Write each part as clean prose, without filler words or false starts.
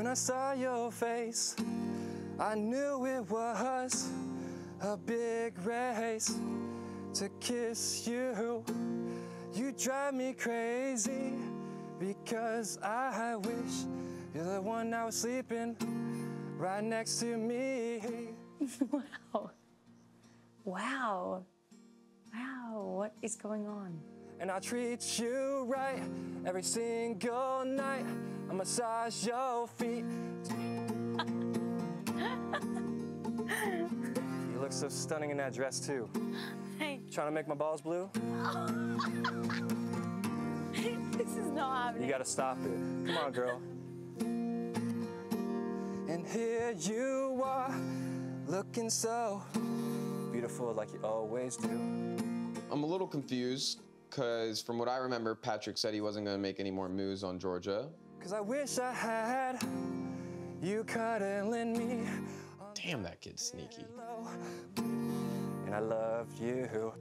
When I saw your face, I knew it was a big race to kiss you. You drive me crazy because I wish you're the one I was sleeping right next to me. Wow. Wow. Wow, what is going on? And I treat you right every single night. I massage your feet. You look so stunning in that dress, too. Hey. Trying to make my balls blue? This is not happening. You gotta stop it. Come on, girl. And here you are, looking so beautiful like you always do. I'm a little confused, because from what I remember, Patrick said he wasn't gonna make any more moves on Georgia. Because I wish I had you cuddling me. Damn, that kid's sneaky. And I love you.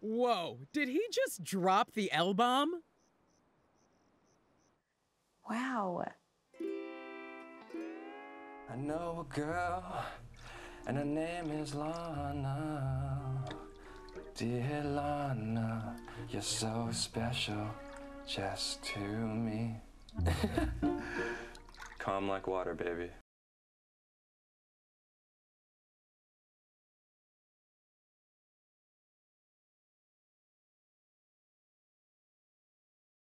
Whoa, did he just drop the L-bomb? Wow. I know a girl, and her name is Lana. Dear Lana, you're so special just to me. Calm like water, baby.